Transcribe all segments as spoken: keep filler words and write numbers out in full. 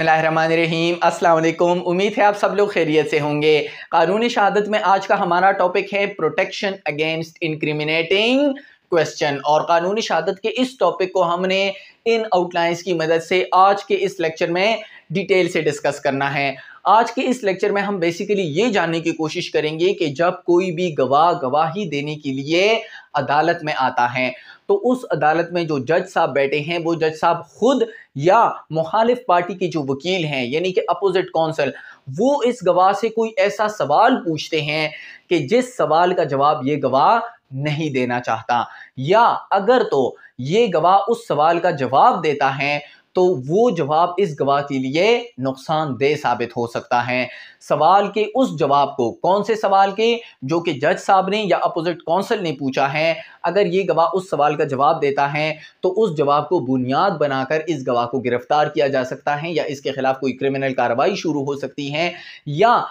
बिस्मिल्लाहिर्रहमानिर्रहीम, अस्सलाम वालेकुम। उम्मीद है आप सब लोग खैरियत से होंगे। कानूनी शहादत में आज का हमारा टॉपिक है प्रोटेक्शन अगेंस्ट इनक्रिमिनेटिंग क्वेश्चन, और कानूनी शहादत के इस टॉपिक को हमने इन आउटलाइंस की मदद से आज के इस लेक्चर में डिटेल से डिस्कस करना है। आज के इस लेक्चर में हम बेसिकली ये जानने की कोशिश करेंगे कि जब कोई भी गवाह गवाही देने के लिए अदालत में आता है तो उस अदालत में जो जज साहब बैठे हैं वो जज साहब खुद या मुखालिफ पार्टी के जो वकील हैं यानी कि अपोजिट कौंसल, वो इस गवाह से कोई ऐसा सवाल पूछते हैं कि जिस सवाल का जवाब ये गवाह नहीं देना चाहता, या अगर तो ये गवाह उस सवाल का जवाब देता है तो वो जवाब इस गवाह के लिए नुकसानदेह साबित हो सकता है। सवाल के उस जवाब को, कौन से सवाल के, जो कि जज साहब ने या अपोजिट काउंसिल ने पूछा है, अगर ये गवाह उस सवाल का जवाब देता है तो उस जवाब को बुनियाद बनाकर इस गवाह को गिरफ्तार किया जा सकता है या इसके खिलाफ कोई क्रिमिनल कार्रवाई शुरू हो सकती है, या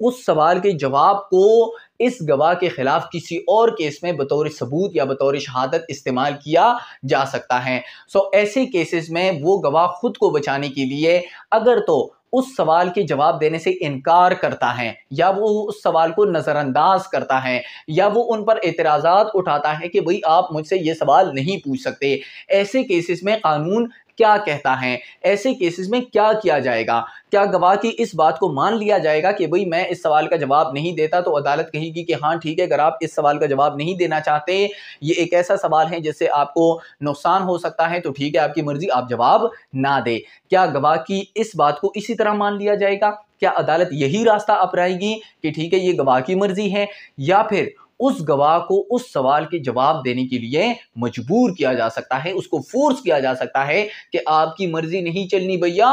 उस सवाल के जवाब को इस गवाह के खिलाफ किसी और केस में बतौर सबूत या बतौर शहादत इस्तेमाल किया जा सकता है। सो ऐसे केसेस में वो गवाह खुद को बचाने के लिए अगर तो उस सवाल के जवाब देने से इनकार करता है, या वो उस सवाल को नज़रअंदाज करता है, या वो उन पर एतराज़ात उठाता है कि भाई आप मुझसे ये सवाल नहीं पूछ सकते, ऐसे केसेस में कानून क्या कहता है, ऐसे केसेस में क्या किया जाएगा? क्या गवाह की इस बात को मान लिया जाएगा कि भाई मैं इस सवाल का जवाब नहीं देता तो अदालत कहेगी कि हाँ ठीक है, अगर आप इस सवाल का जवाब नहीं देना चाहते, ये एक ऐसा सवाल है जिससे आपको नुकसान हो सकता है, तो ठीक है, आपकी मर्जी, आप जवाब ना दें। क्या गवाह की इस बात को इसी तरह मान लिया जाएगा? क्या अदालत यही रास्ता अपनाएगी कि ठीक है ये गवाह की मर्जी है, या फिर उस गवाह को उस सवाल के जवाब देने के लिए मजबूर किया जा सकता है, उसको फोर्स किया जा सकता है कि आपकी मर्जी नहीं चलनी भैया,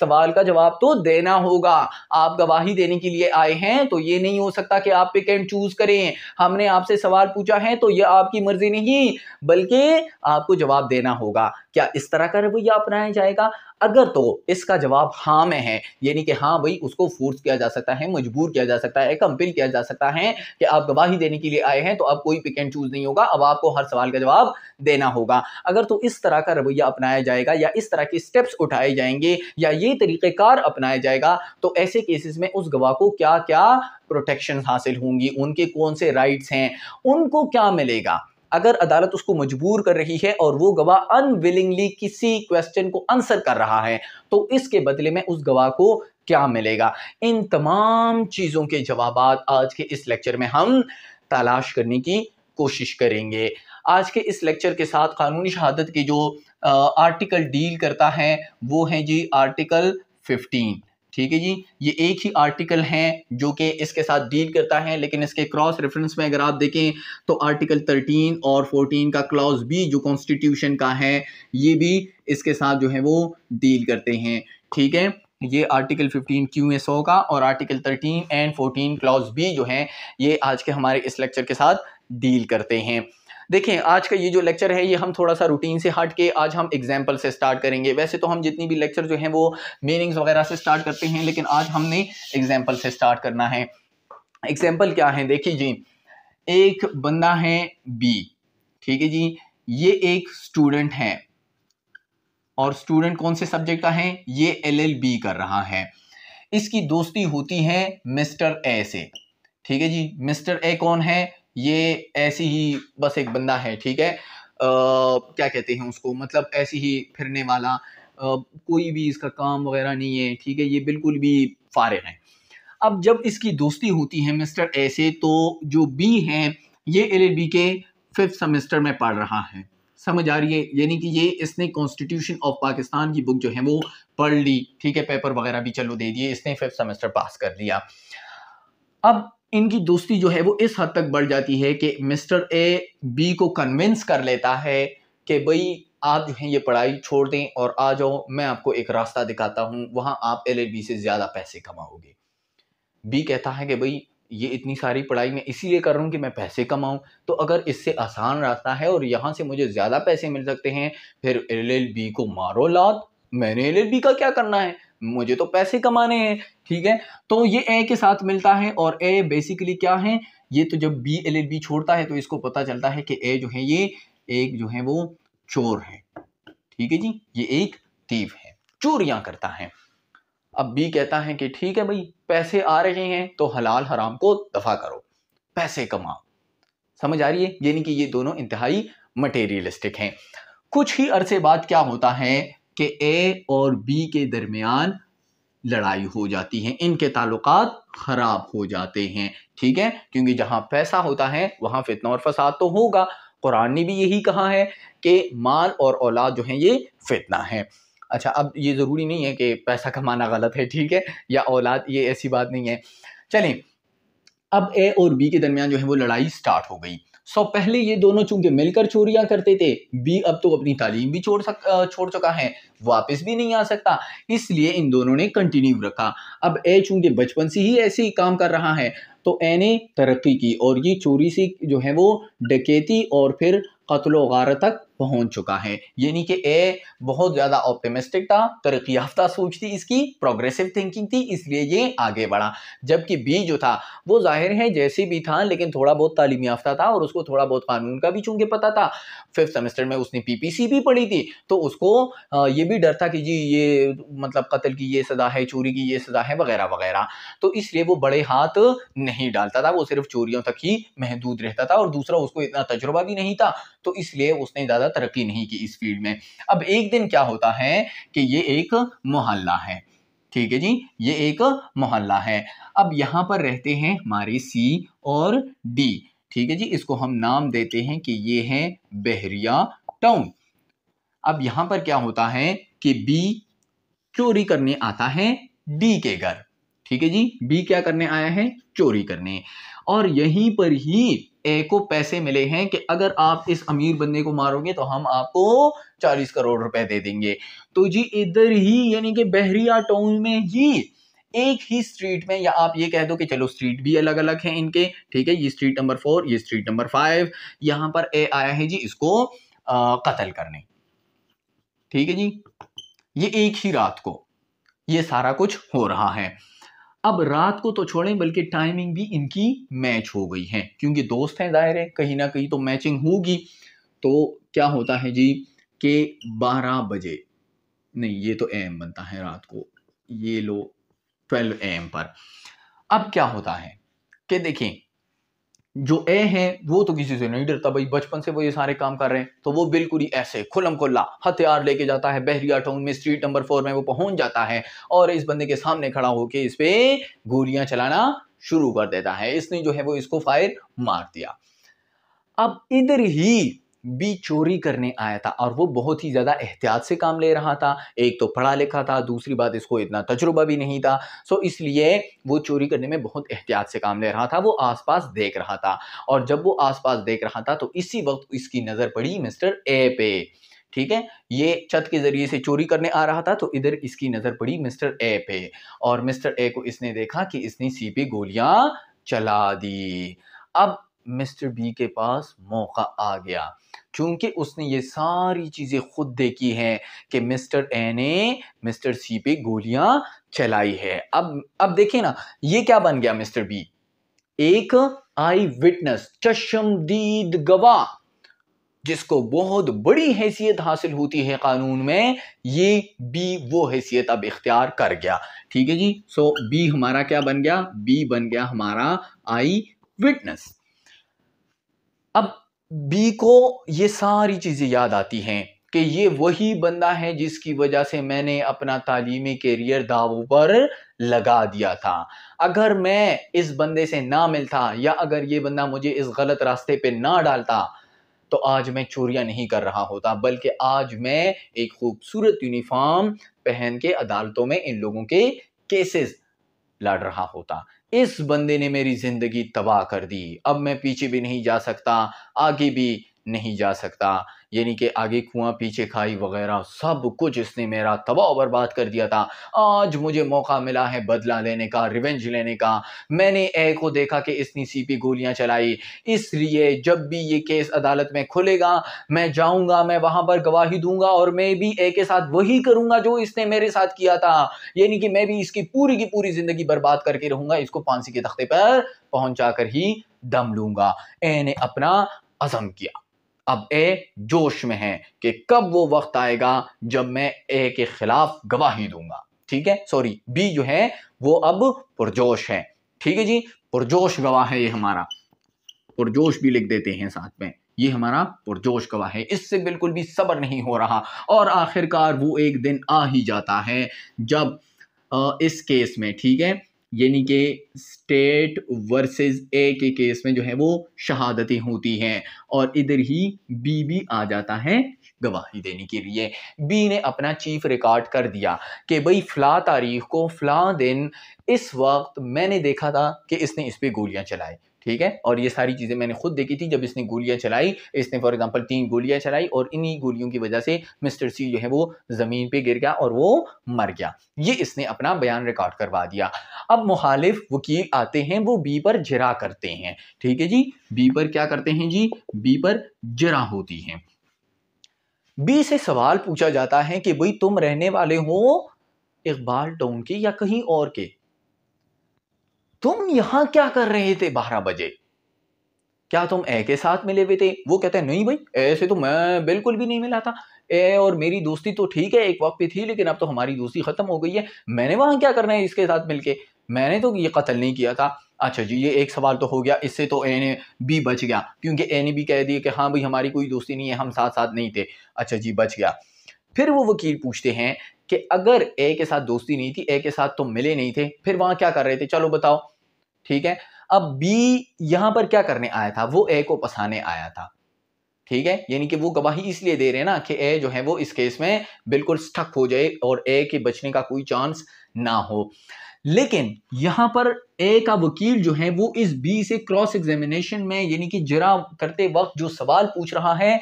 सवाल का जवाब तो देना होगा, आप गवाही देने के लिए आए हैं तो ये नहीं हो सकता कि आप पिक एंड चूज करें, हमने आपसे सवाल पूछा है तो ये आपकी मर्जी नहीं बल्कि आपको जवाब देना होगा। क्या इस तरह का रवैया अपनाया जाएगा? अगर तो इसका जवाब हाँ में है, यानी कि हाँ भाई, उसको फोर्स किया जा सकता है, मजबूर किया जा सकता है, कंपेल किया जा सकता है कि आप गवाही देने के लिए आए हैं तो अब कोई पिक एंड चूज नहीं होगा, अब आपको हर सवाल का जवाब देना होगा। अगर तो इस तरह का रवैया अपनाया जाएगा या इस तरह के स्टेप्स उठाए जाएंगे या ये तरीक़ेकार अपनाया जाएगा तो ऐसे केसेस में उस गवाह को क्या क्या प्रोटेक्शन हासिल होंगी, उनके कौन से राइट्स हैं, उनको क्या मिलेगा। अगर अदालत उसको मजबूर कर रही है और वो गवाह अनविलिंगली किसी क्वेश्चन को आंसर कर रहा है तो इसके बदले में उस गवाह को क्या मिलेगा। इन तमाम चीज़ों के जवाबात आज के इस लेक्चर में हम तलाश करने की कोशिश करेंगे। आज के इस लेक्चर के साथ कानूनी शहादत की जो आ, आर्टिकल डील करता है वो है जी आर्टिकल फिफ्टीन, ठीक है जी। ये एक ही आर्टिकल है जो कि इसके साथ डील करता है, लेकिन इसके क्रॉस रेफरेंस में अगर आप देखें तो आर्टिकल थर्टीन और फोर्टीन का क्लॉज बी जो कॉन्स्टिट्यूशन का है ये भी इसके साथ जो है वो डील करते हैं, ठीक है। ये आर्टिकल फिफ्टीन क्यू ए सौ का और article thirteen and fourteen clause B जो है ये आज के हमारे इस लेक्चर के साथ डील करते हैं। देखें, आज का ये जो लेक्चर है ये हम थोड़ा सा रूटीन से हट के आज हम एग्जाम्पल से स्टार्ट करेंगे। वैसे तो हम जितनी भी लेक्चर जो हैं वो मीनिंग्स वगैरह से स्टार्ट करते हैं, लेकिन आज हमने एग्जाम्पल से स्टार्ट करना है। एग्जाम्पल क्या है, देखिए जी, एक बंदा है बी, ठीक है जी, ये एक स्टूडेंट है और स्टूडेंट कौन से सब्जेक्ट का है, ये एल एल बी कर रहा है। इसकी दोस्ती होती है मिस्टर ए से, ठीक है जी। मिस्टर ए कौन है, ये ऐसी ही बस एक बंदा है, ठीक है, आ, क्या कहते हैं उसको, मतलब ऐसी ही फिरने वाला, आ, कोई भी इसका काम वगैरह नहीं है, ठीक है, ये बिल्कुल भी फारिग है। अब जब इसकी दोस्ती होती है मिस्टर ए से तो जो बी है ये एलएलबी के फिफ्थ सेमेस्टर में पढ़ रहा है, समझ आ रही है, यानी कि ये इसने कॉन्स्टिट्यूशन ऑफ पाकिस्तान की बुक जो है वो पढ़ ली, ठीक है, पेपर वगैरह भी चलो दे दिए, इसने फिफ्थ सेमेस्टर पास कर लिया। अब इनकी दोस्ती जो है वो इस हद तक बढ़ जाती है कि मिस्टर ए बी को कन्विंस कर लेता है कि भाई आप जो है ये पढ़ाई छोड़ दें और आ जाओ, मैं आपको एक रास्ता दिखाता हूँ, वहाँ आप एल एल बी से ज़्यादा पैसे कमाओगे। बी कहता है कि भाई ये इतनी सारी पढ़ाई मैं इसीलिए कर रहा हूँ कि मैं पैसे कमाऊँ, तो अगर इससे आसान रास्ता है और यहाँ से मुझे ज़्यादा पैसे मिल सकते हैं, फिर एल एल बी को मारो लात, मैंने एल एल बी का क्या करना है, मुझे तो पैसे कमाने हैं, ठीक है। तो ये ए के साथ मिलता है और ए बेसिकली क्या है, ये तो जब बी एल एल बी छोड़ता है तो इसको पता चलता है कि ए जो है ये एक जो है वो चोर है, ठीक है जी, ये एक थीफ है, चोरियां करता है। अब बी कहता है कि ठीक है भाई, पैसे आ रहे हैं तो हलाल हराम को दफा करो, पैसे कमाओ। समझ आ रही है? यानी कि ये दोनों इंतहाई मटेरियलिस्टिक हैं। कुछ ही अरसे बाद क्या होता है कि ए और बी के दरमियान लड़ाई हो जाती है, इनके ताल्लुकात खराब हो जाते हैं। ठीक है, क्योंकि जहाँ पैसा होता है वहाँ फितना और फसाद तो होगा। कुरान ने भी यही कहा है कि माल और औलाद जो है ये फितना है। अच्छा, अब ये ज़रूरी नहीं है कि पैसा कमाना गलत है, ठीक है, या औलाद, ये ऐसी बात नहीं है। चलें, अब ए और बी के दरमियान जो है वो लड़ाई स्टार्ट हो गई। सो पहले ये दोनों चूंकि मिलकर चोरियां करते थे, बी अब तो अपनी तालीम भी छोड़ सक छोड़ चुका है, वापस भी नहीं आ सकता, इसलिए इन दोनों ने कंटिन्यू रखा। अब ए चूंकि बचपन से ही ऐसे ही काम कर रहा है तो ए ने तरक्की की और ये चोरी से जो है वो डकैती और फिर कत्ल व गारत तक पहुंच चुका है। यानी कि ए बहुत ज़्यादा ऑप्टिमिस्टिक था, तरक्की याफ्ता सोच थी इसकी, प्रोग्रेसिव थिंकिंग थी, इसलिए ये आगे बढ़ा। जबकि बी जो था वो जाहिर है जैसे भी था लेकिन थोड़ा बहुत तालीम याफ्ता था और उसको थोड़ा बहुत कानून का भी चूंकि पता था, फिफ्थ सेमेस्टर में उसने पीपीसी भी पढ़ी थी, तो उसको ये भी डर था कि जी ये मतलब कत्ल की ये सज़ा है, चोरी की ये सज़ा है वगैरह वगैरह, तो इसलिए वो बड़े हाथ नहीं डालता था, वो सिर्फ चोरियों तक ही महदूद रहता था। और दूसरा, उसको इतना तजुर्बा भी नहीं था तो इसलिए उसने ज़्यादा तरक्की नहीं की इस फील्ड में। अब एक दिन क्या होता है कि ये एक मोहल्ला है, ठीक है जी, ये एक मोहल्ला है। अब यहाँ पर रहते हैं हमारे सी और डी, ठीक है जी, इसको हम नाम देते हैं कि ये है बहरिया टाउन। अब यहाँ पर क्या होता है कि बी चोरी करने आता है डी के घर, ठीक है जी, बी क्या करने आया है, चोरी करने, और यहीं पर ही ए को पैसे मिले हैं कि अगर आप इस अमीर बंदे को मारोगे तो हम आपको चालीस करोड़ रुपए दे देंगे। तो जी इधर ही यानी कि बहरिया टाउन में ही एक ही स्ट्रीट में, या आप ये कह दो कि चलो स्ट्रीट भी अलग अलग हैं इनके, ठीक है, ये स्ट्रीट नंबर फोर, ये स्ट्रीट नंबर फाइव, यहाँ पर ए आया है जी इसको कत्ल करने, ठीक है जी, ये एक ही रात को ये सारा कुछ हो रहा है। अब रात को तो छोड़ें बल्कि टाइमिंग भी इनकी मैच हो गई है, क्योंकि दोस्त हैं जाहिर है, कहीं ना कहीं तो मैचिंग होगी। तो क्या होता है जी कि बारह बजे, नहीं ये तो एम बनता है रात को, ये लो बारह ए एम पर। अब क्या होता है कि देखें जो ए है वो तो किसी से नहीं डरता, भाई बचपन से वो ये सारे काम कर रहे हैं, तो वो बिल्कुल ही ऐसे खुलम खुल्ला हथियार लेके जाता है बहरिया टाउन में, स्ट्रीट नंबर फोर में वो पहुंच जाता है और इस बंदे के सामने खड़ा होके इस पे गोलियां चलाना शुरू कर देता है। इसने जो है वो इसको फायर मार दिया। अब इधर ही बी चोरी करने आया था और वो बहुत ही ज़्यादा एहतियात से काम ले रहा था, एक तो पढ़ा लिखा था, दूसरी बात इसको इतना तजुर्बा भी नहीं था, सो इसलिए वो चोरी करने में बहुत एहतियात से काम ले रहा था। वो आसपास देख रहा था और जब वो आसपास देख रहा था तो इसी वक्त इसकी नज़र पड़ी मिस्टर ए पे, ठीक है, ये छत के ज़रिए से चोरी करने आ रहा था तो इधर इसकी नज़र पड़ी मिस्टर ए पे और मिस्टर ए को इसने देखा कि इसने सी पे गोलियाँ चला दी। अब मिस्टर बी के पास मौका आ गया, क्योंकि उसने ये सारी चीज़ें खुद देखी हैं कि मिस्टर ए ने मिस्टर सी पे गोलियां चलाई है। अब अब देखिए ना ये क्या बन गया, मिस्टर बी एक आई विटनेस, चश्मदीद गवाह, जिसको बहुत बड़ी हैसियत हासिल होती है कानून में, ये बी वो हैसियत अब इख्तियार कर गया, ठीक है जी। सो बी हमारा क्या बन गया, बी बन गया हमारा आई विटनेस। अब बी को ये सारी चीज़ें याद आती हैं कि ये वही बंदा है जिसकी वजह से मैंने अपना तालीमी कैरियर दावों पर लगा दिया था, अगर मैं इस बंदे से ना मिलता या अगर ये बंदा मुझे इस गलत रास्ते पे ना डालता तो आज मैं चोरियां नहीं कर रहा होता, बल्कि आज मैं एक खूबसूरत यूनिफॉर्म पहन के अदालतों में इन लोगों के केसेस लड़ रहा होता। इस बंदे ने मेरी ज़िंदगी तबाह कर दी, अब मैं पीछे भी नहीं जा सकता, आगे भी नहीं जा सकता, यानी कि आगे कुआं पीछे खाई वगैरह सब कुछ इसने मेरा तबाह बर्बाद कर दिया था। आज मुझे मौका मिला है बदला लेने का, रिवेंज लेने का। मैंने ए को देखा कि इसने सी पे गोलियां चलाई, इसलिए जब भी ये केस अदालत में खुलेगा मैं जाऊंगा, मैं वहां पर गवाही दूंगा और मैं भी ए के साथ वही करूंगा जो इसने मेरे साथ किया था, यानी कि मैं भी इसकी पूरी की पूरी ज़िंदगी बर्बाद करके रहूंगा, इसको फांसी के तख्ते पर पहुँचा कर ही दम लूंगा। ए ने अपना अज़म किया। अब ए जोश में है कि कब वो वक्त आएगा जब मैं ए के खिलाफ गवाही दूंगा, ठीक है, सॉरी बी जो है वो अब पुरजोश है। ठीक है जी, पुरजोश गवाह है ये हमारा, पुरजोश भी लिख देते हैं साथ में, ये हमारा पुरजोश गवाह है। इससे बिल्कुल भी सब्र नहीं हो रहा और आखिरकार वो एक दिन आ ही जाता है जब आ, इस केस में, ठीक है, यानी कि स्टेट वर्सेस ए के केस में जो है वो शहादतें होती हैं और इधर ही बी भी आ जाता है गवाही देने के लिए। बी ने अपना चीफ रिकॉर्ड कर दिया कि भाई फ़ला तारीख को फ़ला दिन इस वक्त मैंने देखा था कि इसने इस पर गोलियां चलाई। ठीक है, और ये सारी चीज़ें मैंने खुद देखी थी जब इसने गोलियां चलाई, इसने फॉर एग्जांपल तीन गोलियां चलाई और इन्हीं गोलियों की वजह से मिस्टर सी जो है वो ज़मीन पे गिर गया और वो मर गया। ये इसने अपना बयान रिकॉर्ड करवा दिया। अब मुखालिफ वकील आते हैं, वो बी पर जिरा करते हैं। ठीक है जी, बी पर क्या करते हैं जी, बी पर जिरा होती है। बी से सवाल पूछा जाता है कि भाई तुम रहने वाले हो इकबाल टाउन के या कहीं और के, तुम यहां क्या कर रहे थे बारह बजे, क्या तुम ए के साथ मिले हुए थे? वो कहता है नहीं भाई, ए से तो मैं बिल्कुल भी नहीं मिला था, ए और मेरी दोस्ती तो ठीक है एक वक्त पे थी लेकिन अब तो हमारी दोस्ती खत्म हो गई है, मैंने वहां क्या करना है इसके साथ मिलके, मैंने तो ये कत्ल नहीं किया था। अच्छा जी, ये एक सवाल तो हो गया, इससे तो ए ने बी बच गया क्योंकि ए ने भी कह दिया कि हाँ भाई हमारी कोई दोस्ती नहीं है, हम साथ साथ नहीं थे। अच्छा जी, बच गया। फिर वो वकील पूछते हैं कि अगर ए के साथ दोस्ती नहीं थी, ए के साथ तुम मिले नहीं थे, फिर वहां क्या कर रहे थे, चलो बताओ। ठीक है, अब बी यहां पर क्या करने आया था, वो ए को फंसाने आया था। ठीक है, यानी कि वो गवाही इसलिए दे रहे हैं ना कि ए जो है वो इस केस में बिल्कुल स्टक हो जाए और ए के बचने का कोई चांस ना हो। लेकिन यहाँ पर ए का वकील जो है वो इस बी से क्रॉस एग्जामिनेशन में, यानी कि जिरा करते वक्त जो सवाल पूछ रहा है,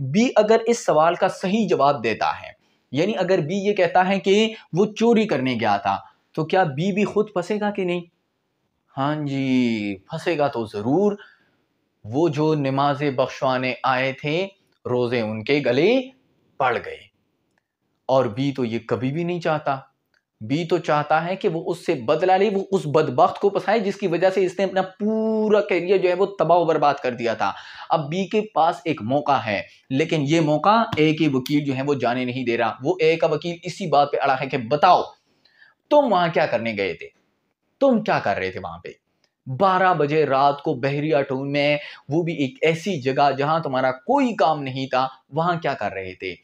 बी अगर इस सवाल का सही जवाब देता है, यानी अगर बी ये कहता है कि वो चोरी करने गया था, तो क्या बी भी खुद फंसेगा कि नहीं? हाँ जी, फंसेगा तो ज़रूर। वो जो नमाज़े बख्शवाने आए थे, रोज़े उनके गले पड़ गए। और बी तो ये कभी भी नहीं चाहता, बी तो चाहता है कि वो उससे बदला ले, वो उस बदबख्त को फंसाए जिसकी वजह से इसने अपना पूरा करियर जो है वो तबाह बर्बाद कर दिया था। अब बी के पास एक मौका है, लेकिन ये मौका ए के वकील जो है वो जाने नहीं दे रहा। वो ए का वकील इसी बात पे अड़ा है कि बताओ तुम वहां क्या करने गए थे, तुम क्या कर रहे थे वहां पे बारह बजे रात को बहरिया टाउन में, वो भी एक ऐसी जगह जहां तुम्हारा कोई काम नहीं था, वहां क्या कर रहे थे?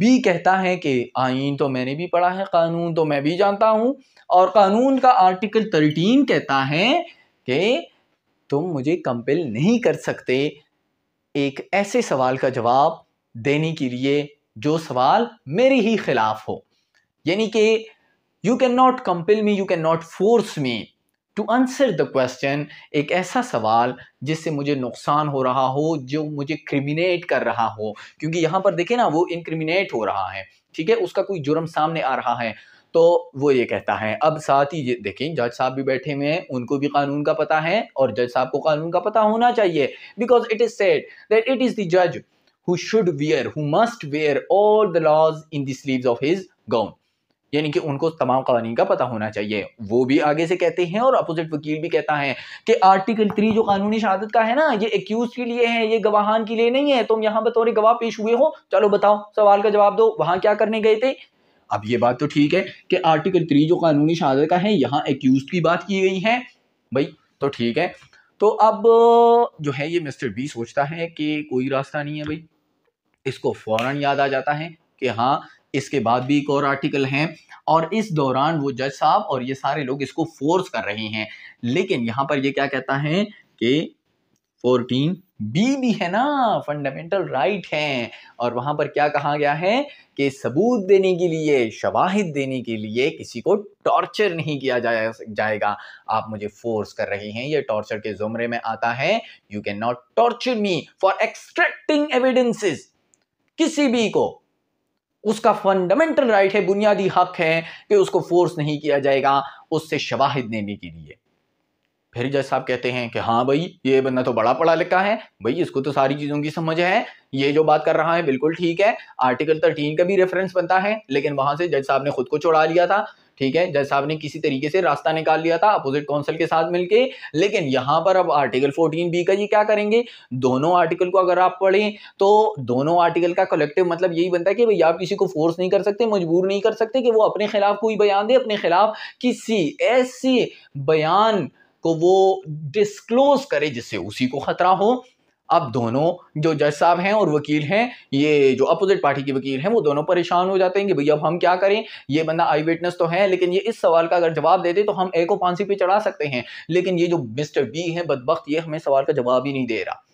बी कहता है कि आईन तो मैंने भी पढ़ा है, कानून तो मैं भी जानता हूं, और कानून का आर्टिकल तेरह कहता है कि तुम मुझे कंपेल नहीं कर सकते एक ऐसे सवाल का जवाब देने के लिए जो सवाल मेरे ही खिलाफ हो, यानी कि you can not compel me, you can not force me to answer the question, एक ऐसा सवाल जिससे मुझे नुकसान हो रहा हो, जो मुझे क्रिमिनेट कर रहा हो, क्योंकि यहाँ पर देखें ना वो इनक्रिमिनेट हो रहा है। ठीक है, उसका कोई जुर्म सामने आ रहा है, तो वो ये कहता है। अब साथ ही ये देखें जज साहब भी बैठे हुए हैं, उनको भी कानून का पता है और जज साहब को कानून का पता होना चाहिए, because it is said that it is the जज who should wear, who must wear all the laws in the sleeves of his gown, यानी कि उनको तमाम कानून का पता होना चाहिए। वो भी आगे से कहते हैं और अपोजिट वकील भी कहता है कि आर्टिकल थ्री जो कानूनी शहादत का है ना, ये एक्यूज के लिए है, ये गवाहान के लिए नहीं है। तुम यहाँ बतौर गवाह पेश हुए हो, चलो बताओ सवाल का जवाब दो, वहाँ क्या करने गए थे। अब ये बात तो ठीक है कि आर्टिकल थ्री जो कानूनी शहादत का है, यहाँ एक्यूज की बात की गई है भाई, तो ठीक है। तो अब जो है ये मिस्टर बी सोचता है कि कोई रास्ता नहीं है भाई, इसको फौरन याद आ जाता है कि हाँ इसके बाद भी एक और आर्टिकल है, और इस दौरान वो जज साहब और ये सारे लोग इसको फोर्स कर रहे हैं। लेकिन यहाँ पर ये क्या कहता है कि फोर्टीन बी भी है ना, फंडामेंटल राइट है, और वहाँ पर क्या कहा गया है कि सबूत देने के लिए, शवाहिद देने के लिए किसी को टॉर्चर नहीं किया जाया जाएगा। आप मुझे फोर्स कर रहे हैं, ये टॉर्चर के जुमरे में आता है। You can not torture me for extracting evidences, किसी भी को उसका फंडामेंटल राइट है, बुनियादी हक है कि उसको फोर्स नहीं किया जाएगा उससे शवाहिद देने के लिए। फिर जज साहब कहते हैं कि हाँ भाई ये बंदा तो बड़ा पढ़ा लिखा है भाई, इसको तो सारी चीज़ों की समझ है, ये जो बात कर रहा है बिल्कुल ठीक है, आर्टिकल तेरह का भी रेफरेंस बनता है। लेकिन वहां से जज साहब ने खुद को छुड़ा लिया था। ठीक है, जज साहब ने किसी तरीके से रास्ता निकाल लिया था अपोजिट काउंसिल के साथ मिलके। लेकिन यहाँ पर अब आर्टिकल फोर्टीन बी का ये क्या करेंगे, दोनों आर्टिकल को अगर आप पढ़ें तो दोनों आर्टिकल का कलेक्टिव मतलब यही बनता है कि भाई आप किसी को फोर्स नहीं कर सकते, मजबूर नहीं कर सकते कि वो अपने खिलाफ कोई बयान दे, अपने खिलाफ किसी ऐसे बयान को वो डिस्क्लोज करे जिससे उसी को खतरा हो। अब दोनों जो जज साहब हैं और वकील हैं, ये जो अपोजिट पार्टी के वकील हैं, वो दोनों परेशान हो जाते हैं कि भैया अब हम क्या करें, ये बंदा आई विटनेस तो है लेकिन ये इस सवाल का अगर जवाब दे दे तो हम ए को फांसी पे चढ़ा सकते हैं, लेकिन ये जो मिस्टर बी है बदबख्त, ये हमें सवाल का जवाब ही नहीं दे रहा,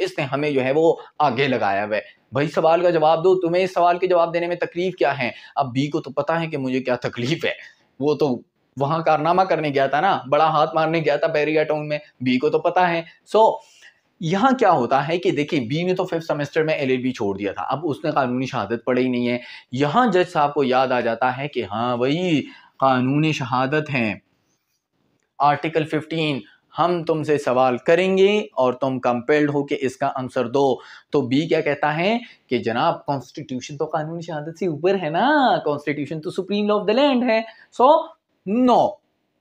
इसने हमें जो है वो आगे लगाया हुआ है। भाई सवाल का जवाब दो, तुम्हें इस सवाल के जवाब देने में तकलीफ क्या है? अब बी को तो पता है कि मुझे क्या तकलीफ है, वो तो वहाँ कारनामा करने गया था ना, बड़ा हाथ मारने गया था बैरियाटाउन में, बी को तो पता है। सो यहाँ क्या होता है कि देखिए बी ने तो फिफ्थ सेमेस्टर में एलएलबी छोड़ दिया था, अब उसने कानूनी शहादत पढ़ी ही नहीं है। यहाँ जज साहब को याद आ जाता है कि हाँ वही कानूनी शहादत है, आर्टिकल फिफ्टीन, हम तुमसे सवाल करेंगे और तुम कंपेल्ड हो कि इसका आंसर दो। तो बी क्या कहता है कि जनाब कॉन्स्टिट्यूशन तो कानूनी शहादत से ऊपर है ना, कॉन्स्टिट्यूशन तो supreme law of the land है, so no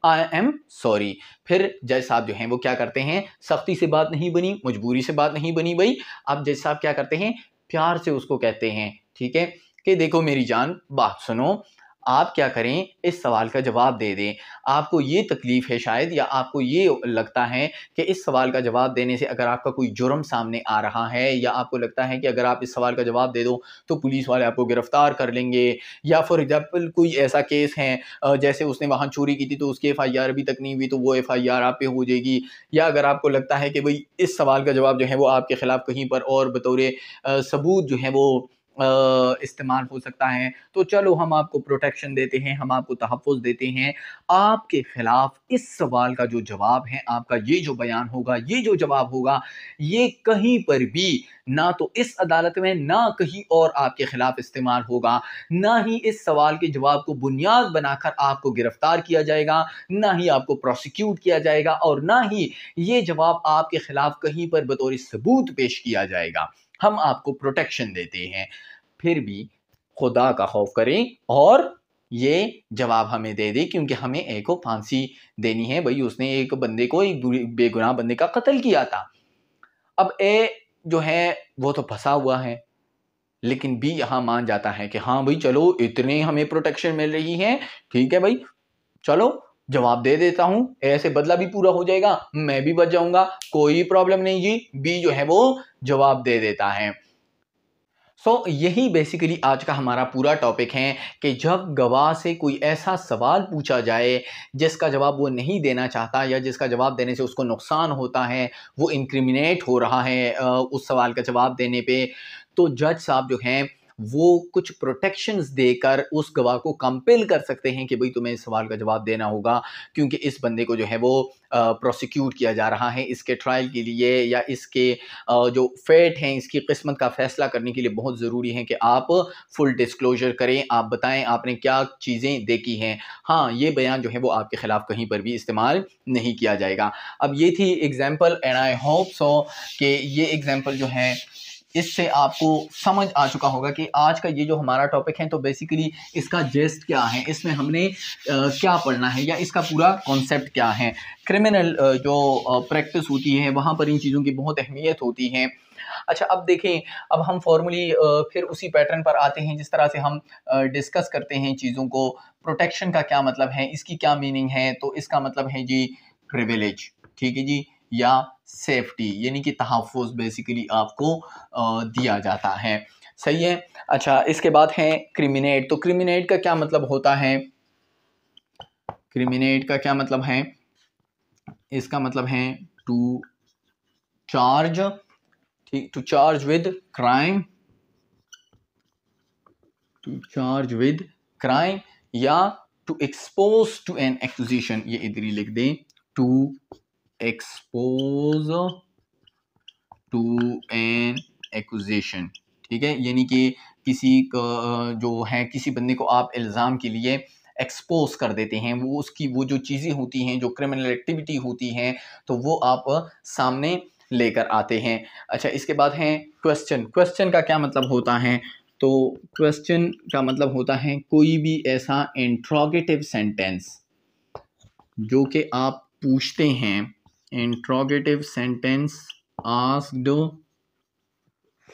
I am sorry. फिर जज साहब जो हैं वो क्या करते हैं, सख्ती से बात नहीं बनी, मजबूरी से बात नहीं बनी भाई, अब जज साहब क्या करते हैं, प्यार से उसको कहते हैं, ठीक है, कि देखो मेरी जान बात सुनो, आप क्या करें इस सवाल का जवाब दे दें, आपको ये तकलीफ़ है शायद, या आपको ये लगता है कि इस सवाल का जवाब देने से अगर आपका कोई जुर्म सामने आ रहा है, या आपको लगता है कि अगर आप इस सवाल का जवाब दे दो तो पुलिस वाले आपको गिरफ्तार कर लेंगे, या फॉर एग्ज़ाम्पल कोई ऐसा केस है जैसे उसने वहाँ चोरी की थी तो उसकी एफ़ आई आर अभी तक नहीं हुई तो वो एफ़ आई आर आप पे हो जाएगी, या अगर आपको लगता है कि भाई इस सवाल का जवाब जो है वो आपके ख़िलाफ़ कहीं पर और बतौर सबूत जो है वो इस्तेमाल हो सकता है, तो चलो हम आपको प्रोटेक्शन देते हैं, हम आपको तहफ़्फ़ुज़ देते हैं, आपके ख़िलाफ़ इस सवाल का जो जवाब है, आपका ये जो बयान होगा, ये जो जवाब होगा, ये कहीं पर भी ना तो इस अदालत में ना कहीं और आपके ख़िलाफ़ इस्तेमाल होगा, ना ही इस सवाल के जवाब को बुनियाद बनाकर आपको गिरफ़्तार किया जाएगा, ना ही आपको प्रोसिक्यूट किया जाएगा, और ना ही ये जवाब आपके ख़िलाफ़ कहीं पर बतौर सबूत पेश किया जाएगा, हम आपको प्रोटेक्शन देते हैं। फिर भी खुदा का खौफ करें और ये जवाब हमें दे दे, क्योंकि हमें एक को फांसी देनी है, भाई उसने एक बंदे को, एक बेगुनाह बंदे का कत्ल किया था। अब ए जो है वो तो फंसा हुआ है, लेकिन बी यहाँ मान जाता है कि हाँ भाई चलो इतने हमें प्रोटेक्शन मिल रही है, ठीक है भाई चलो जवाब दे देता हूं, ऐसे बदला भी पूरा हो जाएगा, मैं भी बच जाऊंगा, कोई प्रॉब्लम नहीं जी। बी जो है वो जवाब दे देता है। सो so, यही बेसिकली आज का हमारा पूरा टॉपिक है कि जब गवाह से कोई ऐसा सवाल पूछा जाए जिसका जवाब वो नहीं देना चाहता, या जिसका जवाब देने से उसको नुकसान होता है, वो इंक्रिमिनेट हो रहा है उस सवाल का जवाब देने पे, तो जज साहब जो हैं वो कुछ प्रोटेक्शंस देकर उस गवाह को कंपेल कर सकते हैं कि भाई तुम्हें इस सवाल का जवाब देना होगा, क्योंकि इस बंदे को जो है वो प्रोसिक्यूट किया जा रहा है, इसके ट्रायल के लिए या इसके आ, जो फेट हैं, इसकी किस्मत का फैसला करने के लिए बहुत ज़रूरी है कि आप फुल डिस्क्लोजर करें, आप बताएं आपने क्या चीज़ें देखी हैं, हाँ ये बयान जो है वो आपके ख़िलाफ़ कहीं पर भी इस्तेमाल नहीं किया जाएगा। अब ये थी example, and I hope so कि ये एग्ज़ाम्पल जो है इससे आपको समझ आ चुका होगा कि आज का ये जो हमारा टॉपिक है तो बेसिकली इसका जेस्ट क्या है, इसमें हमने आ, क्या पढ़ना है, या इसका पूरा कॉन्सेप्ट क्या है। क्रिमिनल आ, जो प्रैक्टिस होती है वहाँ पर इन चीज़ों की बहुत अहमियत होती है। अच्छा अब देखें, अब हम फॉर्मली फिर उसी पैटर्न पर आते हैं जिस तरह से हम डिस्कस करते हैं चीज़ों को, प्रोटेक्शन का क्या मतलब है, इसकी क्या मीनिंग है। तो इसका मतलब है जी प्रिविलेज, ठीक है जी, या सेफ्टी यानी कि तहफ़्फ़ुज़ बेसिकली आपको दिया जाता है, सही है। अच्छा इसके बाद है क्रिमिनेट, तो क्रिमिनेट का क्या मतलब होता है, क्रिमिनेट का क्या मतलब है, इसका मतलब है टू चार्ज, ठीक, to charge with crime, to charge with crime, या to expose to an acquisition, ये इधर ही लिख दें, to expose to an acquisition, ठीक है, यानी कि किसी का जो है, किसी बंदे को आप इल्ज़ाम के लिए एक्सपोज कर देते हैं, वो उसकी वो जो चीज़ें होती हैं, जो क्रिमिनल एक्टिविटी होती हैं, तो वो आप सामने लेकर आते हैं। अच्छा इसके बाद हैं क्वेश्चन, क्वेश्चन का क्या मतलब होता है, तो क्वेश्चन का मतलब होता है कोई भी ऐसा इंट्रोगेटिव सेंटेंस जो कि आप पूछते हैं, interrogative sentence asked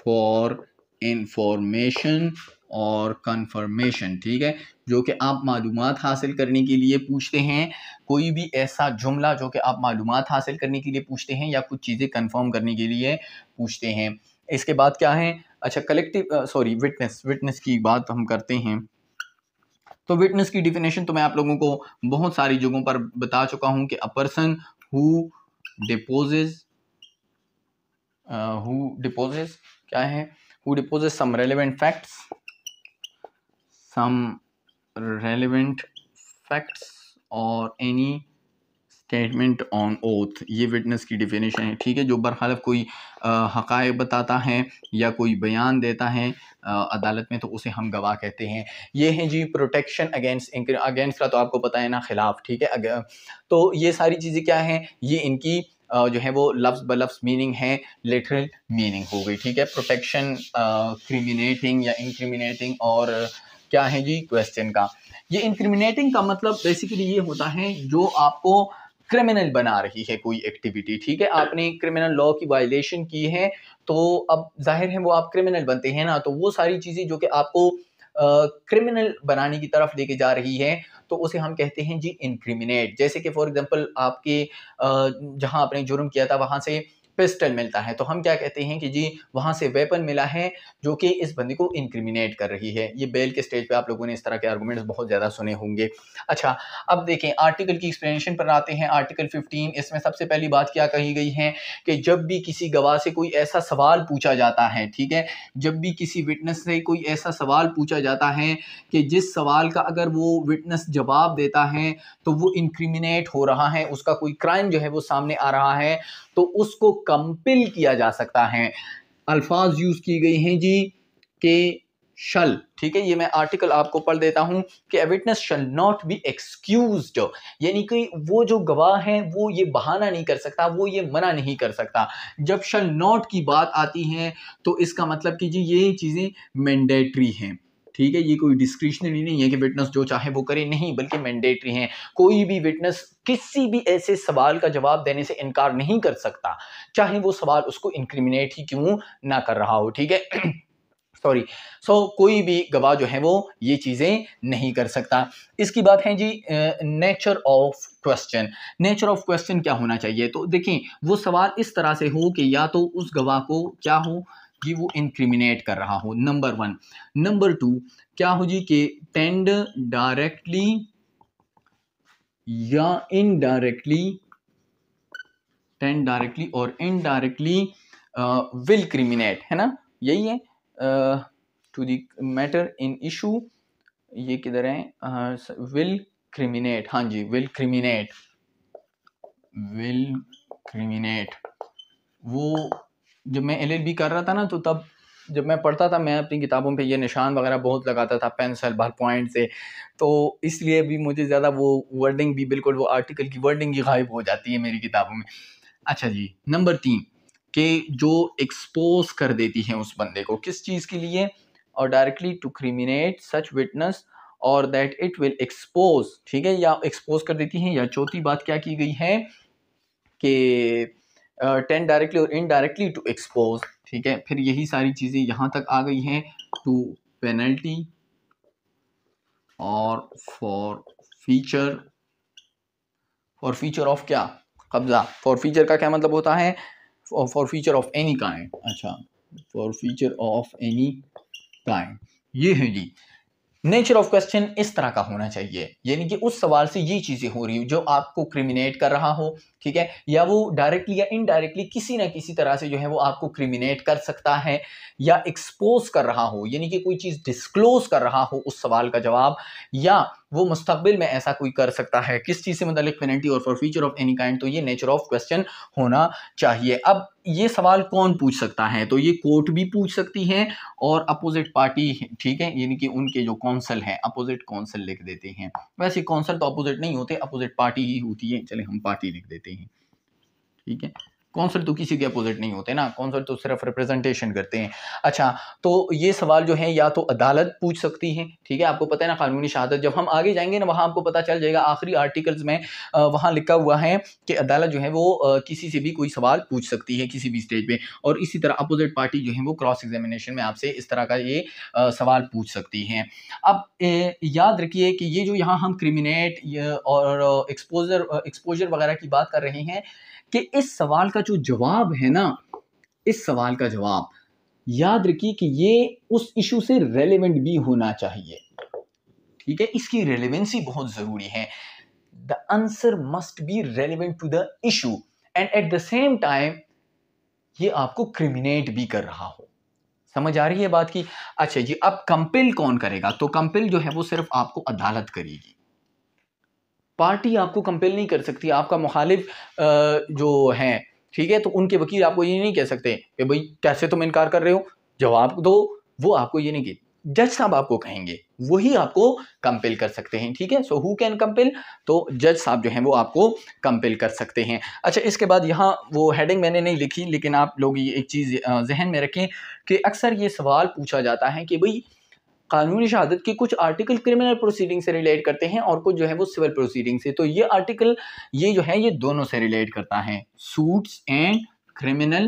for information और कन्फर्मेशन, ठीक है, जो कि आप मालूमात हासिल करने के लिए पूछते हैं। कोई भी ऐसा जुमला जो कि आप मालूमात हासिल करने के लिए पूछते हैं या कुछ चीज़ें कंफर्म करने के लिए पूछते हैं। इसके बाद क्या है, अच्छा कलेक्टिव सॉरी विटनेस, विटनेस की बात हम करते हैं। तो विटनेस की डिफिनेशन तो मैं आप लोगों को बहुत सारी जगहों पर बता चुका हूँ कि a person who deposes who deposes क्या है who deposes some relevant facts some relevant facts or any statement on oath, ये witness की definition है, ठीक है, जो बरखलाफ कोई हक़ाइक़ बताता है या कोई बयान देता है आ, अदालत में, तो उसे हम गवाह कहते हैं। ये हैं जी प्रोटेक्शन अगेंस्ट, अगेंस्ट का तो आपको पता है ना, खिलाफ, ठीक है। तो ये सारी चीज़ें क्या हैं, ये इनकी जो है वो लफ्ज़ ब लफ्ज़ मीनिंग है, लिटरल मीनिंग हो गई, ठीक है। प्रोटेक्शन, क्रिमिनेटिंग या इंक्रिमिनेटिंग, और क्या है जी क्वेश्चन का। ये इंक्रिमिनेटिंग का मतलब बेसिकली ये होता है जो आपको क्रिमिनल बना रही है कोई एक्टिविटी, ठीक है। आपने क्रिमिनल लॉ की वायलेशन की है तो अब जाहिर है वो आप क्रिमिनल बनते हैं ना, तो वो सारी चीज़ें जो कि आपको क्रिमिनल बनाने की तरफ लेके जा रही है तो उसे हम कहते हैं जी इंक्रिमिनेट। जैसे कि फॉर एग्जांपल आपके जहाँ आपने जुर्म किया था वहाँ से पिस्टल मिलता है, तो हम क्या कहते हैं कि जी वहाँ से वेपन मिला है जो कि इस बंदे को इंक्रिमिनेट कर रही है। ये बेल के स्टेज पे आप लोगों ने इस तरह के आर्गूमेंट्स बहुत ज़्यादा सुने होंगे। अच्छा अब देखें आर्टिकल की एक्सप्लेनेशन पर आते हैं। आर्टिकल फिफ्टीन, इसमें सबसे पहली बात क्या कही गई है कि जब भी किसी गवाह से कोई ऐसा सवाल पूछा जाता है, ठीक है, जब भी किसी विटनेस से कोई ऐसा सवाल पूछा जाता है कि जिस सवाल का अगर वो विटनेस जवाब देता है तो वो इंक्रिमिनेट हो रहा है, उसका कोई क्राइम जो है वो सामने आ रहा है, तो उसको कंपेल किया जा सकता है। अल्फाज यूज की गई हैं जी के शल, ठीक है, ये मैं आर्टिकल आपको पढ़ देता हूं कि a witness shall not be excused, यानी कि वो जो गवाह है वो ये बहाना नहीं कर सकता, वो ये मना नहीं कर सकता। जब शल नॉट की बात आती है तो इसका मतलब कि जी ये चीज़ें मैंडेटरी हैं, ठीक है, ये कोई डिस्क्रिशनरी नहीं है कि विटनेस जो चाहे वो करे, नहीं, बल्कि मैंडेटरी हैं। कोई भी विटनेस किसी भी ऐसे सवाल का जवाब देने से इनकार नहीं कर सकता, चाहे वो सवाल उसको इंक्रिमिनेट ही क्यों ना कर रहा हो, ठीक है। सॉरी सो so, कोई भी गवाह जो है वो ये चीज़ें नहीं कर सकता। इसकी बात है जी nature of question. Nature of question क्या होना चाहिए, तो देखें वो सवाल इस तरह से हो कि या तो उस गवाह को क्या हो जी वो इंक्रिमिनेट कर रहा हो, नंबर वन। नंबर टू क्या हो जी कि टेंड डायरेक्टली या इनडायरेक्टली, टेंड डायरेक्टली और इनडायरेक्टली विल क्रिमिनेट, है ना, यही है to the matter in issue, ये किधर है, विल क्रिमिनेट, हाँ जी विल क्रिमिनेट, विल क्रिमिनेट। वो जब मैं एल एल बी कर रहा था ना, तो तब जब मैं पढ़ता था मैं अपनी किताबों पे ये निशान वगैरह बहुत लगाता था पेंसिल बार पॉइंट से, तो इसलिए भी मुझे ज़्यादा वो वर्डिंग भी बिल्कुल वो आर्टिकल की वर्डिंग ही गायब हो जाती है मेरी किताबों में। अच्छा जी नंबर तीन के जो एक्सपोज कर देती है उस बंदे को किस चीज़ के लिए, और directly to criminate such witness और दैट इट विल एक्सपोज, ठीक है, या एक्सपोज कर देती हैं। या चौथी बात क्या की गई है कि टेंड डायरेक्टली और इनडायरेक्टली टू एक्सपोज, ठीक है। फिर यही सारी चीज़ें यहाँ तक आ गई हैं टू पेनल्टी और forfeiture, forfeiture of क्या कब्जा, फॉर फीचर का क्या मतलब होता है, forfeiture of any kind, अच्छा forfeiture of any kind, ये है जी। नेचर ऑफ क्वेश्चन इस तरह का होना चाहिए, यानी कि उस सवाल से ये चीज़ें हो रही हो जो आपको क्रिमिनेट कर रहा हो, ठीक है, या वो डायरेक्टली या इनडायरेक्टली किसी ना किसी तरह से जो है वो आपको क्रिमिनेट कर सकता है, या एक्सपोज कर रहा हो, यानी कि कोई चीज़ डिस्क्लोज कर रहा हो उस सवाल का जवाब, या वो मुस्तकबिल में ऐसा कोई कर सकता है, किस चीज़ से मतलब पेनल्टी और forfeiture of any kind. तो ये नेचर ऑफ क्वेश्चन होना चाहिए। अब ये सवाल कौन पूछ सकता है, तो ये कोर्ट भी पूछ सकती है और अपोजिट पार्टी, ठीक है, यानी कि उनके जो कौंसल हैं, अपोजिट कौंसल लिख देते हैं, वैसे कौंसल तो अपोजिट नहीं होते, अपोजिट पार्टी ही होती है, चले हम पार्टी लिख देते हैं, ठीक है। कौंसल तो किसी के अपोजिट नहीं होते ना, कौंसल तो सिर्फ रिप्रेजेंटेशन करते हैं। अच्छा, तो ये सवाल जो है या तो अदालत पूछ सकती है, ठीक है, आपको पता है ना कानूनी शहादत, जब हम आगे जाएंगे ना वहाँ आपको पता चल जाएगा, आखिरी आर्टिकल्स में वहाँ लिखा हुआ है कि अदालत जो है वो किसी से भी कोई सवाल पूछ सकती है किसी भी स्टेज पर। और इसी तरह अपोजिट पार्टी जो है वो क्रॉस एग्जामिनेशन में आपसे इस तरह का ये सवाल पूछ सकती है। अब याद रखिए कि ये जो यहाँ हम क्रिमिनेट और एक्सपोजर एक्सपोजर वगैरह की बात कर रहे हैं, कि इस सवाल का जो जवाब है ना, इस सवाल का जवाब याद रखिए कि ये उस इशू से रेलेवेंट भी होना चाहिए, ठीक है, इसकी रेलेवेंसी बहुत ज़रूरी है। The answer must be relevant to the issue and at the same time ये आपको क्रिमिनेट भी कर रहा हो। समझ आ रही है बात की? अच्छा जी, अब कंपेल कौन करेगा? तो कंपेल जो है वो सिर्फ आपको अदालत करेगी, पार्टी आपको कंपेल नहीं कर सकती। आपका मुखालिफ जो है, ठीक है, तो उनके वकील आपको ये नहीं कह सकते कि भाई कैसे तुम इनकार कर रहे हो, जवाब दो, वो आपको ये नहीं कह, जज साहब आपको कहेंगे, वही आपको कंपेल कर सकते हैं, ठीक है। So who can compel? तो जज साहब जो हैं वो आपको कंपेल कर सकते हैं। अच्छा, इसके बाद यहाँ वो हेडिंग मैंने नहीं लिखी, लेकिन आप लोग ये एक चीज़ जहन में रखें कि अक्सर ये सवाल पूछा जाता है कि भाई कानूनी शहादत के कुछ आर्टिकल क्रिमिनल प्रोसीडिंग से रिलेट करते हैं और कुछ जो है वो सिविल प्रोसीडिंग से। तो ये आर्टिकल ये जो है ये दोनों से रिलेट करता है, suits and criminal